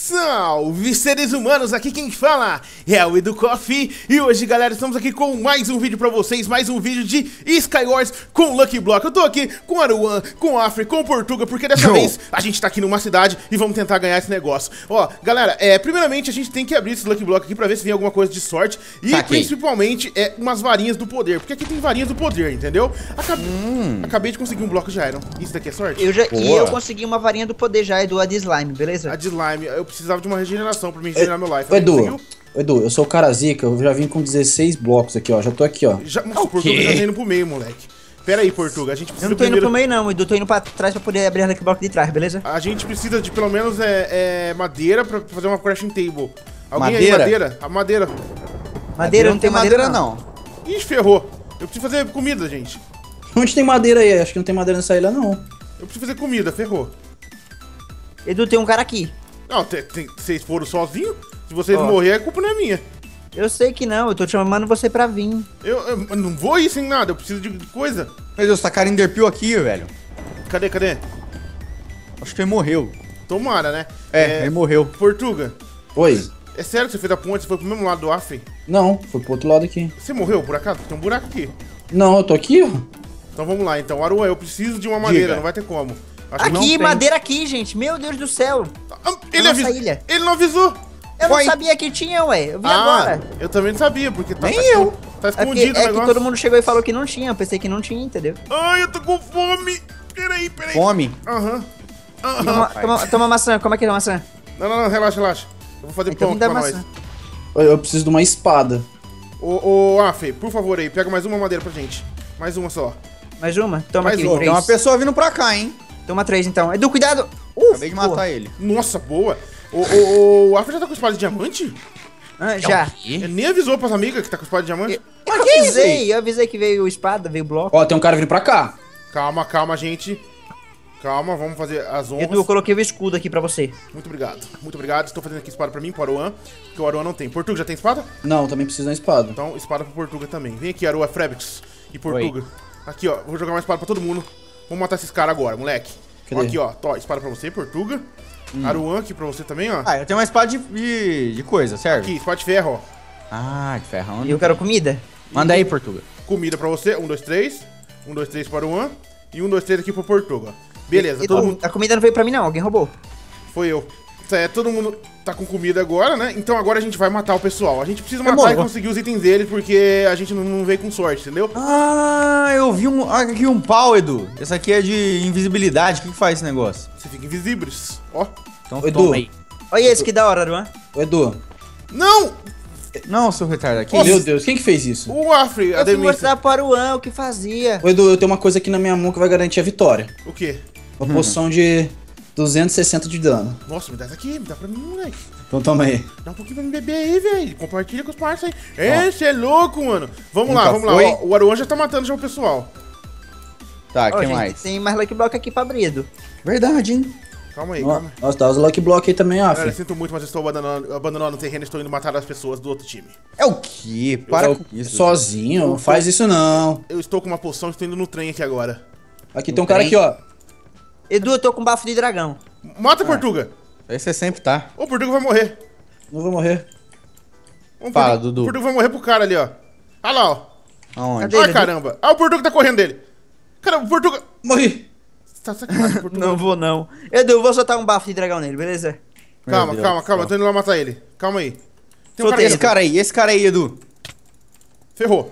Salve seres humanos, aqui quem fala é o Edu Coffee. E hoje galera, estamos aqui com mais um vídeo pra vocês, mais um vídeo de Skywars com Lucky Block. Eu tô aqui com Aruan, com Afri, com Portuga, porque dessa vez a gente tá aqui numa cidade e vamos tentar ganhar esse negócio. Ó, galera, primeiramente a gente tem que abrir esse Lucky Block aqui pra ver se vem alguma coisa de sorte. E tá principalmente umas varinhas do poder, porque aqui tem varinhas do poder, entendeu? Acabei de conseguir um bloco de Iron. Isso daqui é sorte? Eu consegui uma varinha do poder já, Edu, a de slime, beleza? A de slime, eu precisava de uma regeneração pra mim regenerar meu life. Edu, eu sou o cara zica, eu já vim com 16 blocos aqui, ó. Já tô aqui, ó. Mas o Portuga já tá indo pro meio, moleque. Pera aí, Portuga, a gente precisa... Eu não tô indo pro meio não, Edu, tô indo pra trás pra poder abrir aquele bloco de trás, beleza? A gente precisa de pelo menos madeira pra fazer uma crafting table. Alguém madeira? Aí, madeira? A madeira. Madeira, não tem madeira não. Ih, ferrou. Eu preciso fazer comida, gente. Onde tem madeira aí? Acho que não tem madeira nessa ilha, não. Eu preciso fazer comida, ferrou. Edu, tem um cara aqui. Não, vocês foram sozinhos? Se vocês morrerem, a culpa não é minha. Eu sei que não, eu tô te chamando você pra vir. Eu não vou ir sem nada, eu preciso de coisa. Meu Deus, tacaram enderpeel aqui, velho. Cadê? Acho que ele morreu. Tomara, né? Ele morreu. Portuga. Oi. É sério que você fez a ponte? Você foi pro mesmo lado do Afri? Não, foi pro outro lado aqui. Você morreu, por acaso? Tem um buraco aqui. Não, eu tô aqui, ó. Então vamos lá, então. Aruan, eu preciso de uma madeira, não vai ter como. Acho aqui, madeira aqui, gente. Meu Deus do céu. Ele não avisou. Eu não sabia que tinha, ué. Eu vi agora. Eu também não sabia, porque tá... Tá escondido o negócio. É que todo mundo chegou e falou que não tinha. Eu pensei que não tinha, entendeu? Ai, eu tô com fome. Peraí. Fome? Aham. Toma maçã. Como é que é a maçã? Não. Relaxa. Eu vou fazer pão pra nós. Eu preciso de uma espada. Ô, Afe, por favor aí. Pega mais uma madeira pra gente. Mais uma só. Mais uma? Toma aqui. Tem uma pessoa vindo pra cá, hein? Toma 3 então. Edu, cuidado! Acabei de matar ele. Nossa, boa! O Alfred já tá com espada de diamante? Já. Ele nem avisou pras amigas que tá com espada de diamante. Eu avisei que veio espada, veio bloco. Ó, tem um cara vindo pra cá. Calma, gente. Calma, vamos fazer as honras. Edu, eu coloquei o escudo aqui pra você. Muito obrigado. Estou fazendo aqui espada pra mim, pro Aruan, porque o Aruan não tem. Portuga, já tem espada? Não, também precisa de uma espada. Então, espada pro Portuga também. Vem aqui, Aruan, Frebix e Portuga. Oi. Aqui, ó, vou jogar uma espada pra todo mundo. Vamos matar esses caras agora, moleque. Ó, aqui, ó. Tó, espada pra você, Portuga. Aruan aqui pra você também, ó. Eu tenho uma espada de coisa, serve? Aqui, espada de ferro, ó. De ferro. Onde? Eu quero comida. Manda aí, Portuga. Comida pra você. 1, 2, 3. 1, 2, 3 para Aruan. E 1, 2, 3 aqui pro Portuga. Beleza, todo mundo... A comida não veio pra mim, não. Alguém roubou. Foi eu. Todo mundo tá com comida agora, né? Então agora a gente vai matar o pessoal. A gente precisa matar e conseguir os itens deles, porque a gente não veio com sorte, entendeu? Eu vi aqui um pau, Edu. Essa aqui é de invisibilidade. O que faz esse negócio? Você fica invisíveis. Ó. Então toma aí. Olha esse que da hora, Aruan. Edu. Não! Não, seu retardo aqui. Meu Deus, quem que fez isso? O Afri, eu fui mostrar pro Aruan o que fazia. Edu, eu tenho uma coisa aqui na minha mão que vai garantir a vitória. O quê? Uma poção de... 260 de dano. Nossa, me dá isso aqui, me dá pra mim, moleque. Então toma aí. Dá um pouquinho pra me beber aí, velho. Compartilha com os parceiros aí. Esse é louco, mano. Vamos lá. Ó, o Aruan já tá matando já o pessoal. Tá, quem mais? Tem mais Lucky Block aqui pra Brido. Verdade, hein? Calma aí. Nossa, tá os Lucky Block aí também, ó. Cara, eu sinto muito, mas eu estou abandonando o terreno e estou indo matar as pessoas do outro time. É o quê? Para com isso. Sozinho? Não faz isso, não. Eu estou com uma poção, estou indo no trem aqui agora. Aqui, tem um cara aqui, ó. Edu, eu tô com bafo de dragão. Mata, Portuga. Aí você sempre tá. O Portuga vai morrer. Não vou morrer. Fala, Dudu. O Portuga vai morrer pro cara ali, ó. Olha lá, ó. Aonde? Ai, caramba. O Portuga tá correndo dele. Caramba, o Portuga... Morri. Tá sacanagem, Portuga. Não vou, não. Edu, eu vou soltar um bafo de dragão nele, beleza? Calma. Eu tô indo lá matar ele. Calma aí. Esse cara aí, Edu. Ferrou.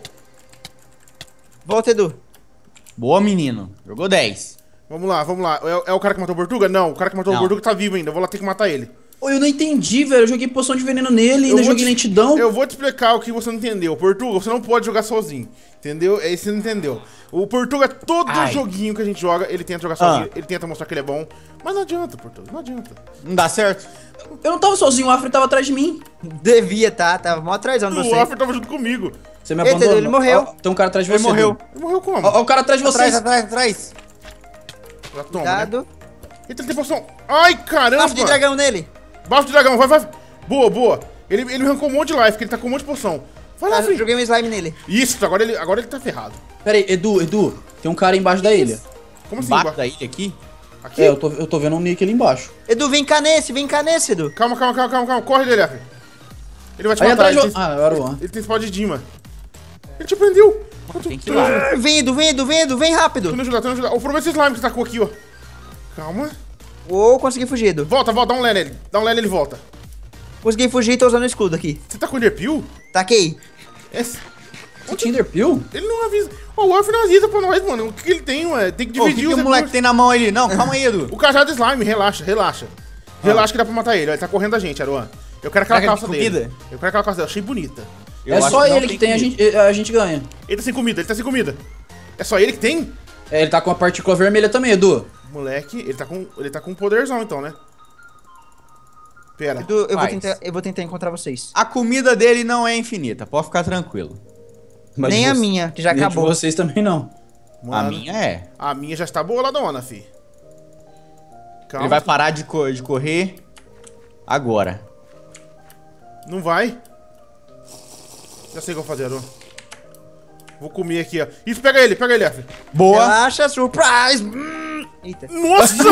Volta, Edu. Boa, menino. Jogou 10. Vamos lá. É o cara que matou o Portuga? Não, o cara que matou o Portuga tá vivo ainda. Eu vou lá ter que matar ele. Eu não entendi, velho. Eu joguei poção de veneno nele, ainda joguei lentidão. Eu vou te explicar o que você não entendeu. Portuga, você não pode jogar sozinho, entendeu? É isso que você não entendeu. O Portuga, todo joguinho que a gente joga, ele tenta jogar sozinho. Ele tenta mostrar que ele é bom. Mas não adianta, Portuga, não adianta. Não dá certo. Eu não tava sozinho, o Afri tava atrás de mim. Devia, tava mó atrás de você. O Afri tava junto comigo. Você me abandonou. Ele morreu. Ó, tem um cara atrás de você. Ele morreu. Ele morreu como? Ó, o cara atrás de você. Atrás. Já toma, cuidado. Né? Eita, ele tem poção. Ai, caramba. Bafo de dragão nele. Bafo de dragão, vai. Boa, boa. Ele me arrancou um monte de life, porque ele tá com um monte de poção. Vai lá, filho. Eu joguei um slime nele. Isso, agora ele tá ferrado. Pera aí, Edu, tem um cara embaixo da ilha. Como assim? Embaixo da ilha aqui? Aqui? É, eu tô vendo um nick ali embaixo. Edu, vem cá nesse, Edu. Calma. Corre dele, Afri. Ele vai te matar. É o Aruan. Ele tem spawn de Dima. Ele te prendeu. Vem, Edu, vem rápido. Tô me ajudando. O problema é esse slime que tacou aqui, ó. Calma. Consegui fugir, Edu. Volta, dá um lé nele. Ele volta. Consegui fugir e tô usando o escudo aqui. Você tá com o Enderpeel? Taquei. O Tinderpeel? Ele não avisa. O Alfred não avisa pra nós, mano. O que ele tem, ué? Tem que dividir o que o moleque tem na mão ali? Não, calma aí, Edu. O cajado slime, relaxa. Relaxa que dá pra matar ele. Ele tá correndo da gente, Aruan. Eu quero aquela calça dele. Achei bonita. É só ele que tem, a gente ganha. Ele tá sem comida. É só ele que tem? É, ele tá com a partícula vermelha também, Edu. Moleque, ele tá com um poderzão então, né? Pera. Edu, eu vou tentar encontrar vocês. A comida dele não é infinita, pode ficar tranquilo. Mas nem a minha, que já acabou. Nem de vocês também não. Mano, a minha é. A minha já está boladona, fi. Calma. Ele vai parar de correr agora. Não vai? Já sei o que eu vou fazer, Aron. Vou comer aqui, ó. Isso, pega ele, Afri. Boa. Relaxa, surprise. Eita. Nossa!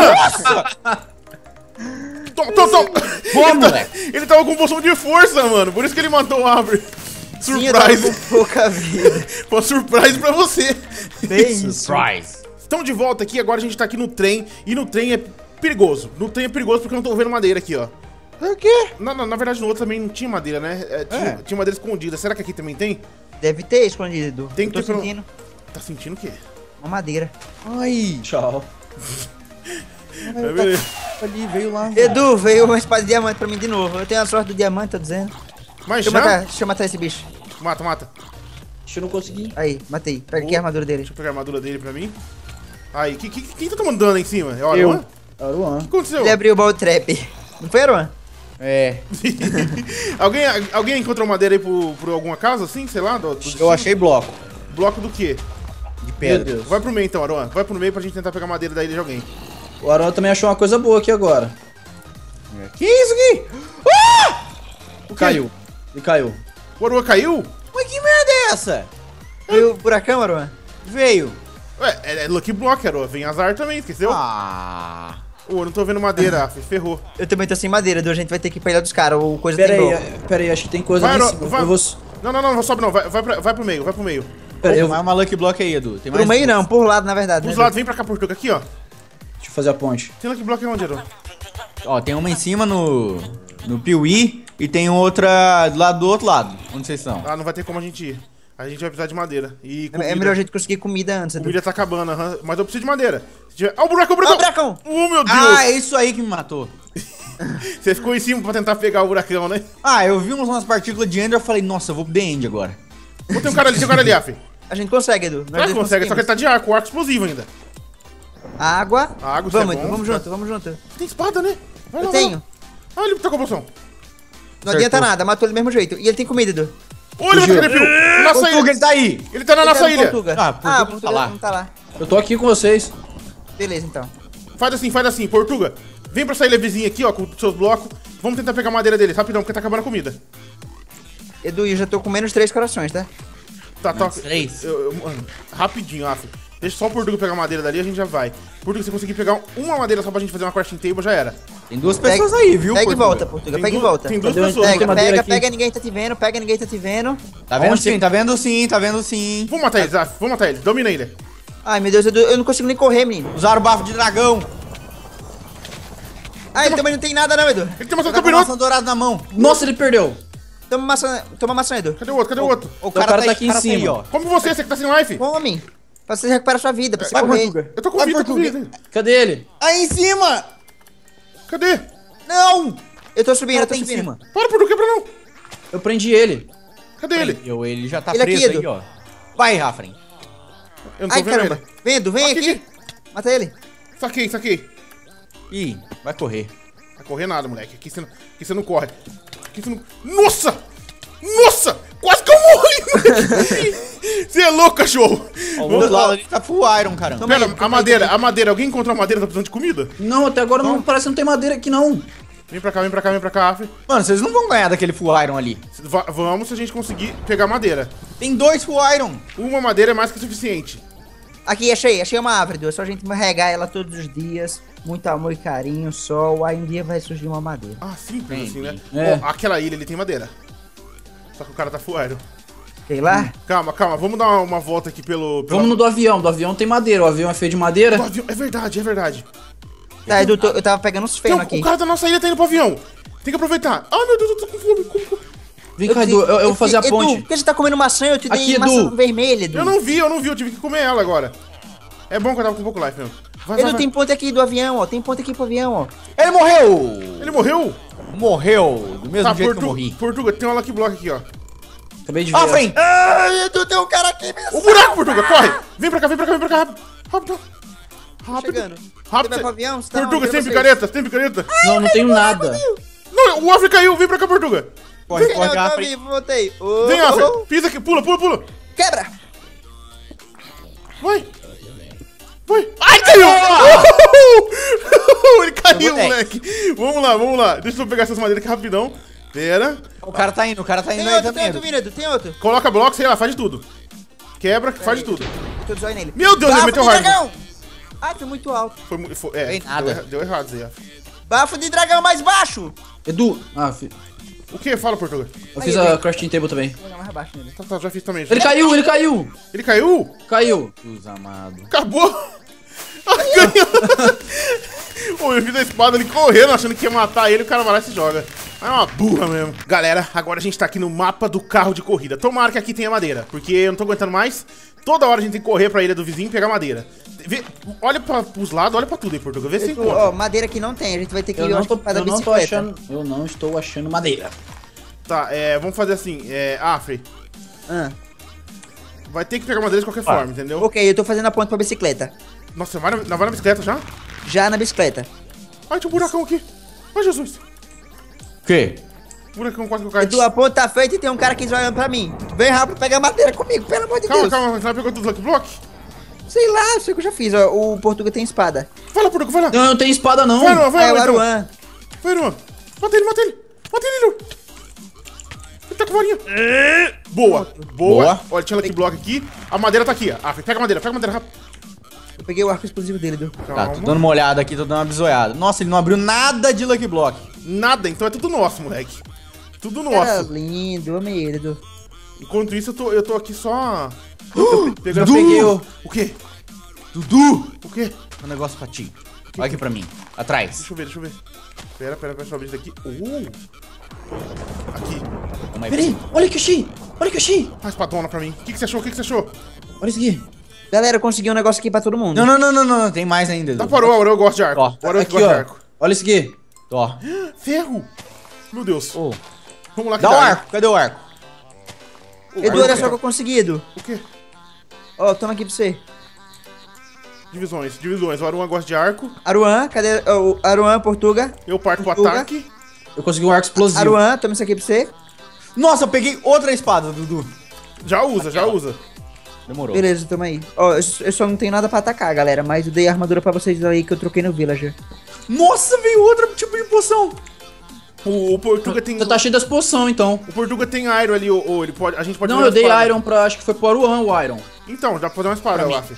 Tom. Boa, moleque. Ele tava com poção de força, mano. Por isso que ele matou o Afri. Surprise. Sim, pouca vida. Pô, surprise pra você. Surprise. Estamos de volta aqui, agora a gente tá aqui no trem. E no trem é perigoso. No trem é perigoso porque eu não tô vendo madeira aqui, ó. O quê? Na verdade no outro também não tinha madeira, né? Tinha madeira escondida. Será que aqui também tem? Deve ter escondido. Tem que ter escondido. Tá sentindo o quê? Uma madeira. Ai. Tchau. Ali, veio lá. Edu, veio uma espada de diamante pra mim de novo. Eu tenho a sorte do diamante, tô dizendo. Mas deixa eu matar esse bicho. Mata. Deixa eu não conseguir. Aí, matei. Peguei a armadura dele. Deixa eu pegar a armadura dele pra mim. Aí, quem tá tomando dano aí em cima? É o Aruan? Aruan. O que aconteceu? Ele abriu o ball trap. Não foi, Aruan? É. alguém encontrou madeira aí por alguma casa, assim? Sei lá? Eu achei bloco. Bloco do quê? De pedra. Vai pro meio então, Aruan. Vai pro meio pra gente tentar pegar madeira da ilha de alguém. O Aruan também achou uma coisa boa aqui agora. Que isso aqui? Caiu. Ele caiu. O Aruan caiu? Mas que merda é essa? Veio o buracão, Aruan? Veio. Ué, é Lucky Block, Aruan. Vem azar também, esqueceu? Ah. Eu não tô vendo madeira, ferrou. Eu também tô sem madeira, Edu. A gente vai ter que ir pra ilha dos caras ou coisa Pera aí, acho que tem coisa ali em cima. Não sobe não. Vai pro meio, Pera aí, vai uma Lucky Block aí, Edu. Tem mais pro meio não, por lado, na verdade. Por lado, vem pra cá, Portuga, aqui, ó. Deixa eu fazer a ponte. Tem Lucky Block onde, Edu? Ó, tem uma em cima no Piuí e tem outra do lado do outro lado. Onde vocês estão? Ah, não vai ter como a gente ir. A gente vai precisar de madeira. E é melhor a gente conseguir comida antes. Comida tá acabando, mas eu preciso de madeira. Ó o buracão, buracão! Oh, meu Deus! Ah, é isso aí que me matou. Você ficou em cima pra tentar pegar o buracão, né? Ah, eu vi umas partículas de Ender e falei, nossa, eu vou pro The End agora. Pô, tem um cara ali, Afri. A gente consegue, Edu. Nós consegue, só que ele tá de arco, o arco explosivo ainda. Água. Água, vamos, Edu, vamos junto. Você tem espada, né? Eu tenho. Ah, ele tá com a poção. Não adianta nada, matou ele do mesmo jeito. E ele tem comida, Edu. Olha, ele tá aí. Ele tá na nossa ilha. Portuga não tá lá. Eu tô aqui com vocês. Beleza, então. Faz assim, Portuga. Vem pra essa ilha vizinha aqui, ó, com os seus blocos. Vamos tentar pegar a madeira dele, rapidão, porque tá acabando a comida. Edu, eu já tô com menos 3 corações, tá? Tá. 3. Mano, rapidinho, Afri. Deixa só o Portuga pegar a madeira dali e a gente já vai. Portuga, se conseguir pegar uma madeira só pra gente fazer uma crafting table, já era. Tem duas pessoas aí, viu? Pega e volta, Portuga. Pega e volta. Tem duas pessoas. Pega, ninguém tá te vendo. Tá vendo sim, tá vendo sim. Vamos matar eles, Afri. Domina ele. Ai, meu Deus, eu não consigo nem correr, menino. Usaram o bafo de dragão. Ah, ele também não tem nada, não, Edu. Ele tem maçã dourada na mão. Nossa, ele perdeu. Toma maçã, Edu. Cadê o outro? O cara tá aqui em cima, ó. Como você que tá sem life? Come. Pra você recuperar sua vida, pra você correr. Eu tô com vida. Cadê ele? Aí em cima. Cadê? Não. Eu tô subindo, eu tô subindo. Em cima. Para, Portuga, quebra não. Eu prendi ele. Cadê ele? Ele já tá preso aqui, ó. Vai, Rafa. Eu não tô vendo ainda. Vem, Edu, vem aqui. Mata ele. Saquei, saquei. Ih, vai correr. Vai correr nada, moleque. Aqui você não corre. Aqui você não... Nossa! Nossa! Quase que eu morri! Você é louco, cachorro! Ó, o outro lado ali tá full iron, caramba. Pera, a madeira, a madeira. Alguém encontrou a madeira? Tá precisando de comida? Não, até agora não parece que não tem madeira aqui, não. Vem pra cá, vem pra cá, vem pra cá, Afri. Mano, vocês não vão ganhar daquele full iron ali. Vamos se a gente conseguir pegar madeira. Tem 2 full iron. Uma madeira é mais que o suficiente. Aqui, achei, achei uma árvore, é só a gente regar ela todos os dias, muito amor e carinho, sol, aí um dia vai surgir uma madeira. Ah, simples assim, né? É. Bom, aquela ilha, ele tem madeira. Só que o cara tá fuero. Sei lá. Calma, calma, vamos dar uma volta aqui pelo... Vamos no do avião tem madeira, o avião é feito de madeira. Do avião, é verdade, é verdade. Tá, Edu, eu tava pegando os ferros aqui. O cara da nossa ilha tá indo pro avião, tem que aproveitar. Ah, meu Deus, eu tô com fome, Vem cá, Edu, eu vou fazer a ponte. Edu, por que você tá comendo maçã? Eu te dei maçã vermelha, Edu. Eu não vi, eu tive que comer ela agora. É bom que eu tava com pouco life mesmo. Edu, tem ponte aqui do avião, ó. Tem ponte aqui pro avião, ó. Ele morreu! Ele morreu? Morreu, do mesmo jeito que eu morri. Portuga, tem uma Lucky Block aqui, ó. Acabei de ver. Ó, Fren! Ah, Edu, tem um cara aqui mesmo. O buraco, Portuga, corre! Vem pra cá, vem pra cá, vem pra cá, rápido. Rápido. Rápido. Rápido. Portuga, tem picareta, tem picareta. Não, não tenho nada. Não, o Afri caiu, vem pra cá, Portuga. Corre, corre, Afri. Voltei. Vem, Afri. Pisa aqui, pula, pula, pula. Quebra. Vai. Vai. Ai, caiu. Ele caiu, moleque. Vamos lá, vamos lá. Deixa eu pegar essas madeiras aqui rapidão. Pera. O cara tá indo, o cara tá indo aí também. Tem outro, Miredo, tem outro. Coloca bloco, sei lá, faz de tudo. Quebra, faz de tudo. Meu Deus, ele meteu hard. Ah, foi muito alto. É, deu errado aí, ó. Bafo de dragão mais baixo. Edu. Ah, filho. O que? Fala, Portuga. Eu fiz a crafting table também. Tá, já fiz também. Ele caiu, ele caiu! Ele caiu? Caiu. Deus amado. Acabou! Pô, eu fiz a espada ali correndo, achando que ia matar ele, o cara vai lá e se joga. É uma burra mesmo. Galera, agora a gente tá aqui no mapa do carro de corrida. Tomara que aqui tenha madeira, porque eu não tô aguentando mais. Toda hora a gente tem que correr pra ilha do vizinho e pegar madeira. Vê, olha pros lados, olha pra tudo aí, Portuga. Vê se encontra. Ó, madeira que não tem, a gente vai ter que ir onde faz a bicicleta. Eu não estou achando madeira. Tá, vamos fazer assim, Afri. Vai ter que pegar madeira de qualquer forma, entendeu? Ok, eu tô fazendo a ponte pra bicicleta. Nossa, vai na bicicleta já? Já na bicicleta. Ai, tinha um buracão aqui. Ai, Jesus. O quê? Buracão quase que eu caí. Edu, a ponte tá feita e tem um cara aqui olhando pra mim. Vem rápido pegar madeira comigo, pelo amor de Deus. Calma, calma, você vai pegar tudo Lucky Block? Sei lá, eu sei que eu já fiz, ó. O Portuga tem espada. Vai lá, Portuga, vai lá. Não, eu não tenho espada, não. Vai, Aruan, vai, Aruan. Vai, Aruan. Mata ele, mata ele. Mata ele, Lu. Ele tá com varinha. Boa, boa. Olha, tinha Lucky Block aqui. A madeira tá aqui, ó. Ah, pega a madeira rápido. Eu peguei o arco explosivo dele, deu. Tá, tô dando uma olhada aqui, tô dando uma bisoiada. Nossa, ele não abriu nada de Lucky Block. Nada, então é tudo nosso, moleque. Tudo nosso. Que lindo, amei ele, Edu. Enquanto isso, eu tô aqui só... Dudu! Peguei o quê? Dudu! O quê? Um negócio pra ti. Olha aqui pra mim. Atrás. Deixa eu ver, deixa eu ver. Pera, pera, pera, deixa eu ver isso aqui. Aqui. Peraí, olha que eu achei! Olha que eu achei! Faz patona pra mim. O que você achou? O que você achou? Olha isso aqui. Galera, eu consegui um negócio aqui pra todo mundo. Não, não, não, não, não, não. Tem mais ainda. Tá, parou, agora eu gosto de arco. Agora eu gosto de arco. Olha isso aqui. Ó. Ferro! Meu Deus. Vamos lá, cadê o arco? Cadê o arco? Edu, olha só que eu consegui, Edu. O quê? Ó, toma aqui pra você. Divisões, divisões. O Aruan gosta de arco. Aruan, cadê? O Aruan, Portuga. Eu parto pro ataque. Eu consegui um arco explosivo. Aruan, toma isso aqui pra você. Nossa, eu peguei outra espada, Dudu. Já usa, já usa. Demorou. Beleza, toma aí. Ó, eu só não tenho nada pra atacar, galera. Mas eu dei a armadura pra vocês aí que eu troquei no villager. Nossa, veio outro tipo de poção. O Portuga tem... Tá cheio das poções, então. O Portuga tem iron ali, ou ele pode... A gente pode... Não, eu dei iron pra... Acho que foi pro Aruan o iron. Então, dá pra fazer uma espada, eu acho.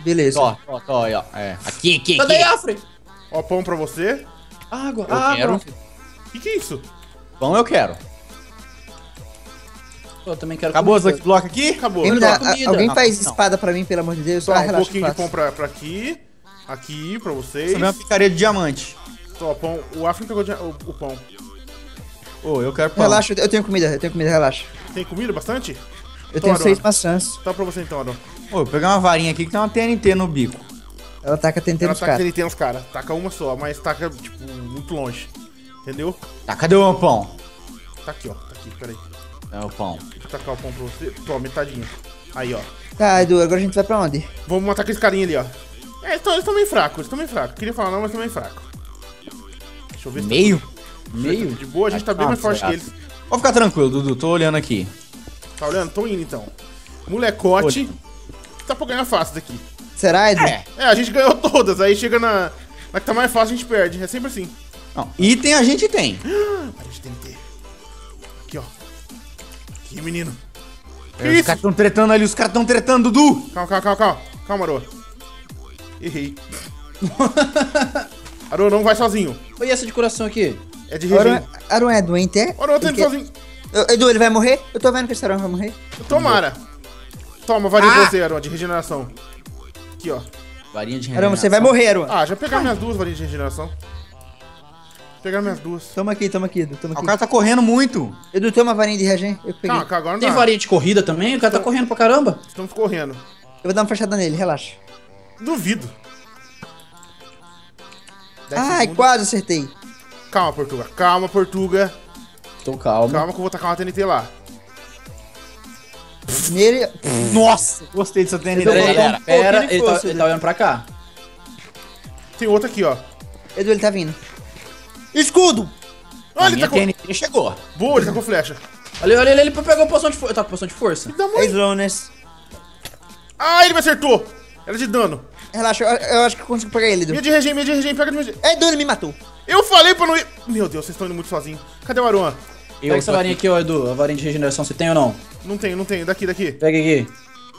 Beleza. Ó, ó, ó. É. Aqui, aqui, aqui. Daí, Afri. Ó, pão pra você. Água, água. Eu quero. O que é isso? Pão eu quero. Eu também quero. Acabou os Lucky Block aqui? Acabou. Alguém faz espada pra mim, pelo amor de Deus. Só um pouquinho de pão pra aqui. Aqui, pra vocês. Também uma picaria de diamante. Ó, pão. O Afri pegou o pão. Ô, eu quero pão. Relaxa, eu tenho comida, relaxa. Tem comida bastante? Eu tenho 6 maçãs. Tá pra você então, Adão. Ô, eu peguei uma varinha aqui que tem uma TNT no bico. Ela taca TNT nos caras. Ela taca TNT nos caras. Taca uma só, mas taca, tipo, muito longe. Entendeu? Tá, cadê o pão? Tá aqui, ó. Tá aqui, peraí. É o pão. Vou tacar o pão pra você. Toma, metadinha. Aí, ó. Tá, Edu, agora a gente vai pra onde? Vamos matar aqueles carinha ali, ó. É, eles tão meio fracos, Queria falar não, mas tão meio fraco. Deixa eu ver se... Meio? De boa, a gente tá bem mais forte que eles. Pode ficar tranquilo, Dudu. Tô olhando aqui. Tá olhando? Tô indo, então. Molecote. Tá pra ganhar fácil daqui. Será, Edu? É, a gente ganhou todas. Aí chega na que tá mais fácil, a gente perde. É sempre assim. Não, item a gente tem. A gente tem que ter. Aqui, ó. Aqui, menino. Que isso? Os caras tão tretando ali. Os caras tão tretando, Dudu. Calma. Calma, Aroa. Errei. Aroa não vai sozinho. E essa de coração aqui? É de regen. Aroa é doente, é? Aroa tá indo sozinho. Edu, ele vai morrer? Eu tô vendo que esse Aroa vai morrer. Tomara. Toma, varinha de você, Aroa, de regeneração. Aqui, ó. Varinha de regeneração. Aroa, você vai morrer, Aroa. Ah, já pegaram minhas duas varinhas de regeneração. Pegaram minhas duas. Toma aqui, Edu. Toma aqui. O cara tá correndo muito. Edu, toma a varinha de regen. Eu peguei. Não, agora não tem varinha de corrida também? O cara tá correndo pra caramba. Estamos correndo. Eu vou dar uma flechada nele, relaxa. Duvido. Ai, quase acertei. Calma, Portuga. Tô calmo. Calma que eu vou tacar uma TNT lá. Nele... Nossa! Gostei dessa TNT. Pera, ele tá olhando pra cá. Tem outro aqui, ó. Edu, ele tá vindo. Escudo! Olha, ele tá com... TNT chegou. Boa, ele tá com flecha. Olha, ele pegou poção de força. Tá com poção de força. Ah, ele me acertou. Era de dano. Relaxa, eu acho que eu consigo pegar ele, Edu. Minha de regen, pega de minha de regen. Edu, ele me matou. Eu falei pra não ir... Meu Deus, vocês estão indo muito sozinhos. Cadê o Aruan? Pega essa varinha aqui, ó, Edu. A varinha de regeneração, você tem ou não? Não tenho. Daqui. Pega aqui.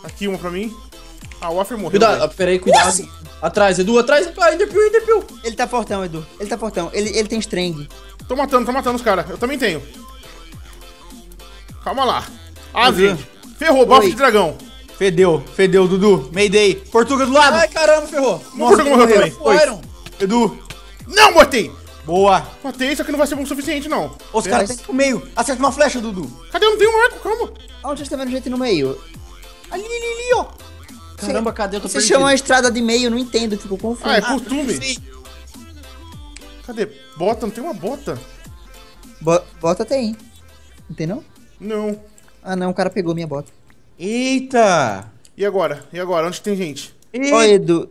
Aqui, uma pra mim. Ah, o Afri morreu. Cuidado, peraí, cuidado. Nossa. Atrás, Edu, atrás. Ah, enderpeel. Ele tá fortão, Edu. Ele tem strength. Tô matando os caras. Eu também tenho. Calma lá. Ah, gente. Ferrou, bafo de dragão. Fedeu, Dudu. Mayday. Portuga do lado. Ai, caramba, ferrou. Nossa, Portuga morreu também. Foi. Edu. Não, matei. Boa. Matei, só que não vai ser bom o suficiente, não. Os caras tem que ir pro meio. Acerta uma flecha, Dudu. Cadê? Eu não tenho um arco, calma. Onde vocês estão vendo gente no meio? Ali, ó. Caramba, cadê? Eu tô perdido. Você chama a estrada de meio, não entendo, ficou confuso. Ah, é costume. Cadê? Bota, não tem uma bota. Bota tem. Não tem, não? Não. Ah, não, o cara pegou minha bota. Eita! E agora? Onde tem gente? Ó, Edu.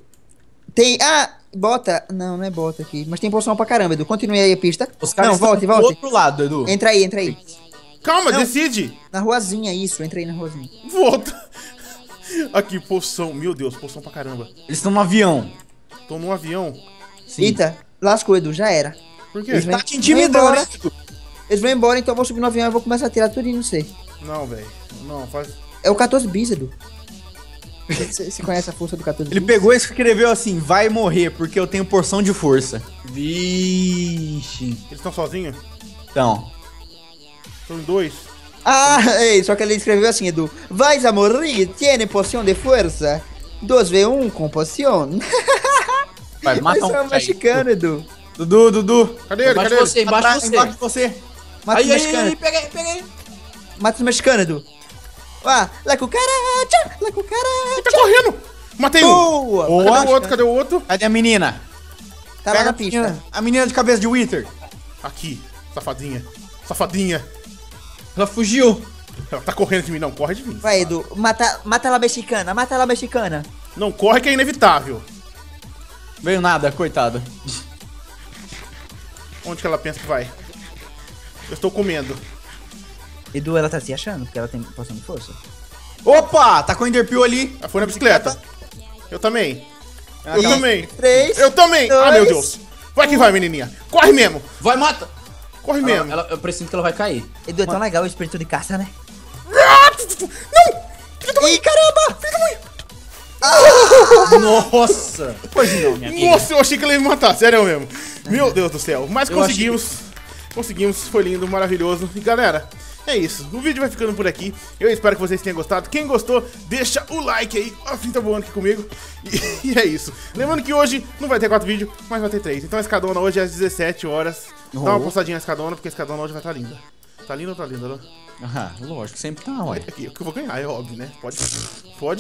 Tem... Ah! Bota. Não é bota aqui. Mas tem poção pra caramba, Edu. Continue aí a pista. Os caras volta. Do outro lado, Edu. Entra aí. Calma, decide. Na ruazinha, isso. Entra aí na ruazinha. Volta. Aqui, poção. Meu Deus, poção pra caramba. Eles estão no avião. Estão no avião? Sim. Eita, lascou, Edu. Já era. Por quê? Eles tá te intimidando, né? Eles vão embora, então eu vou subir no avião e vou começar a tirar tudo e não sei. Não, velho. Não, faz... É o 14 bis, Edu. Você conhece a força do 14 bis? Ele pegou e escreveu assim, vai morrer, porque eu tenho porção de força. Vixe. Eles estão sozinhos? Estão em dois? Só que ele escreveu assim, Edu. Vais a morrer, tiene porção de força. 2v1 com poção. Vai, mata um mexicano, Edu. Dudu. Cadê ele? Cadê ele? Embaixo de você. Mata o mexicano. Aí, peguei. Mata o mexicano, Edu. Ah, la cucaracha. Ele tá correndo. Matei um. Cadê o outro? Cadê a menina? Tá lá na pista. A menina de cabeça de Wither. Aqui, safadinha. Ela fugiu. Ela tá correndo de mim, não, corre de mim. Vai, Edu, mata ela mexicana, Não, corre que é inevitável. Veio nada, coitada. Onde que ela pensa que vai? Eu estou comendo. Edu, ela tá se achando porque ela tem poção de força. Opa! Tá com o enderpeel ali. Ela foi na bicicleta. Eu também. 3. Eu também. 2, ah, meu Deus. Vai que vai, menininha. Corre mesmo. Vai, mata. Corre mesmo. Eu preciso que ela vai cair. Edu, é tão legal o espírito de caça, né? Não! Ih, caramba! Nossa! Pois não, minha amiga. Nossa, eu achei que ela ia me matar. Sério mesmo. Meu Deus do céu. Mas conseguimos. Foi lindo, maravilhoso. E galera... É isso, o vídeo vai ficando por aqui. Eu espero que vocês tenham gostado. Quem gostou, deixa o like aí. A fita voando aqui comigo. E é isso. Lembrando que hoje não vai ter 4 vídeos, mas vai ter 3. Então a escadona hoje é às 17 horas. Dá uma passadinha na escadona, porque a escadona hoje vai estar linda. Tá linda ou tá linda, né? Ah, lógico, sempre tá, olha. É o que eu vou ganhar, é óbvio, né? Pode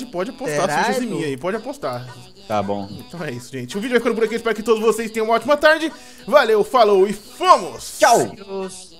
apostar, se você é minha aí, pode apostar. Tá bom. Então é isso, gente. O vídeo vai ficando por aqui, espero que todos vocês tenham uma ótima tarde. Valeu, falou e fomos! Tchau! Adiós.